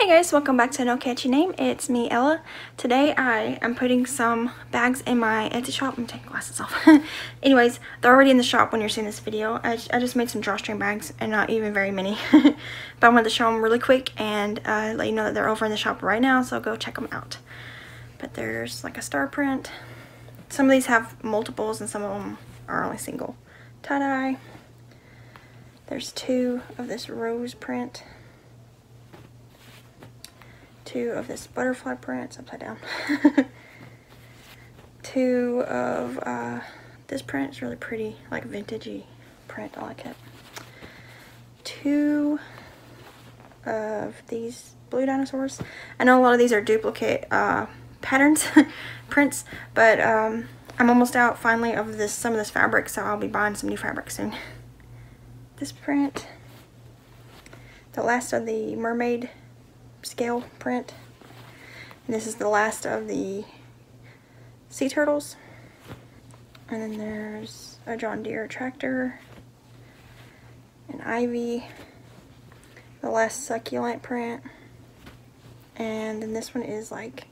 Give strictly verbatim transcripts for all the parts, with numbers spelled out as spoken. Hey guys, welcome back to No Catchy Name. It's me, Ella. Today I am putting some bags in my Etsy shop. I'm taking glasses off. Anyways, they're already in the shop when you're seeing this video. I, I just made some drawstring bags and not even very many. But I wanted to show them really quick and uh, let you know that they're over in the shop right now, so go check them out. But there's like a star print. Some of these have multiples and some of them are only single. Tie-dye. There's two of this rose print. Two of this butterfly print, it's upside down. Two of uh, this print, it's really pretty, like vintagey print, I like it. Two of these blue dinosaurs. I know a lot of these are duplicate uh, patterns, prints, but um, I'm almost out finally of this some of this fabric, so I'll be buying some new fabric soon. This print, the last of the mermaid scale print, and this is the last of the sea turtles, and then there's a John Deere tractor, an ivy, the last succulent print, and then this one is like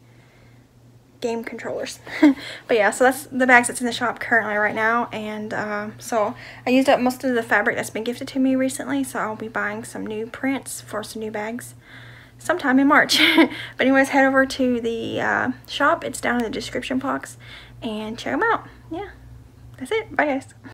game controllers. But yeah, so that's the bags that's in the shop currently right now, and um, so I used up most of the fabric that's been gifted to me recently, so I'll be buying some new prints for some new bags sometime in March. But anyways, head over to the uh, shop. It's down in the description box and check them out. Yeah, that's it. Bye guys.